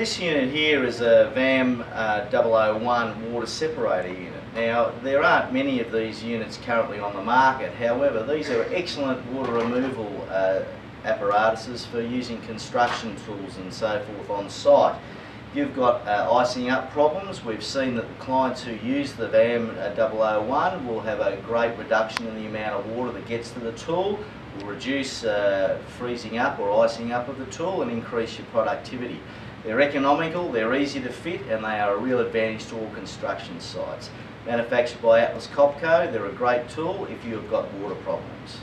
This unit here is a VAM001 water separator unit. Now, there aren't many of these units currently on the market. However, these are excellent water removal apparatuses for using construction tools and so forth on site. You've got icing up problems. We've seen that the clients who use the VAM001 will have a great reduction in the amount of water that gets to the tool, will reduce freezing up or icing up of the tool and increase your productivity. They're economical, they're easy to fit, and they are a real advantage to all construction sites. Manufactured by Atlas Copco, they're a great tool if you've got water problems.